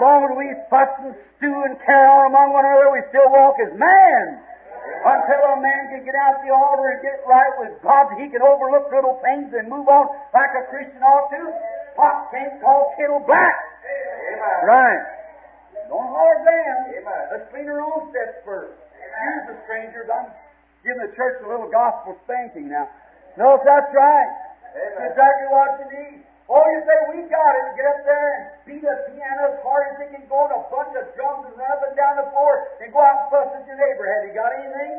long as we fuss and stew and carry on among one another, we still walk as man. Until a man can get out the altar and get right with God, he can overlook little things and move on like a Christian ought to. Hot can't call kettle black. Amen. Right. Don't hard down. Amen. Let's clean our own steps first. Use the strangers. I'm giving the church a little gospel spanking now. No, if that's right. Amen. Exactly what you need. Oh, you say, we got it. Get up there and beat a piano as hard as they can go and a bunch of drums and run up and down the floor and go out and fuss at your neighbor. Have you got anything?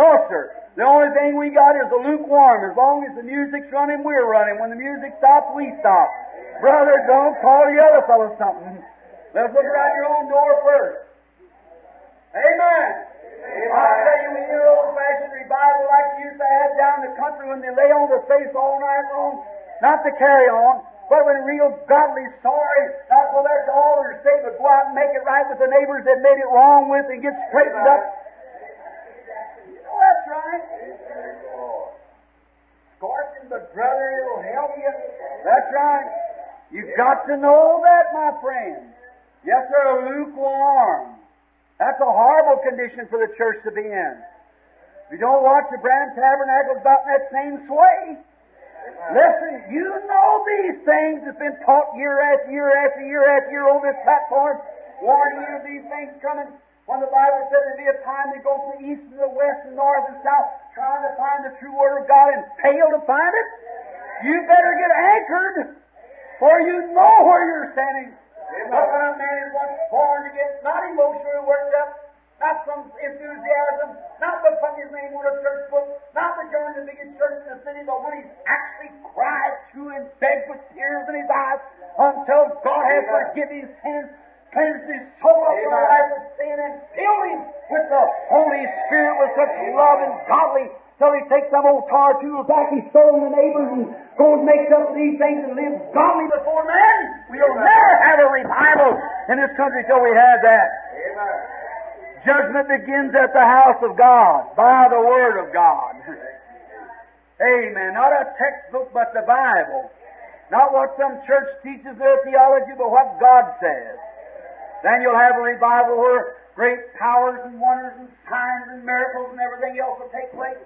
No, sir. The only thing we got is a lukewarm. As long as the music's running, we're running. When the music stops, we stop. Brother, don't call the other fellow something. Let's look around your own door first. Amen. I tell you, we need an old-fashioned revival like we used to have down in the country when they lay on their face all night long, not to carry on, but when real godly sorry, not for their altar to say, but go out and make it right with the neighbors that made it wrong with and get straightened up. You know that's right. Scorching the brother, it'll help you. That's right. You've got to know that, my friend. Yes, sir, lukewarm. That's a horrible condition for the church to be in. If you don't watch the Branham Tabernacle, about in that same sway. Listen, you know these things that's been taught year after year after year after year on this platform, warning you of these things coming. When the Bible said there'd be a time to go from the east and the west and north and south, trying to find the true Word of God and fail to find it, you better get anchored, for you know where you're standing. But when a man is once born again, not emotionally worked up, not from enthusiasm, not from his name on a church book, not to join the biggest church in the city, but when he's actually cried to and begged with tears in his eyes until God has forgiven his sins, cleansed his soul of the life of sin, and filled him with the Holy Spirit with such love and godly. Till he takes some old tar tools back he's stolen the neighbors and goes and makes up these things and lives godly before men. We'll never have a revival in this country till we have that. Amen. Judgment begins at the house of God by the Word of God. Amen. Not a textbook, but the Bible. Not what some church teaches their theology, but what God says. Then you'll have a revival where great powers and wonders and signs and miracles and everything else will take place.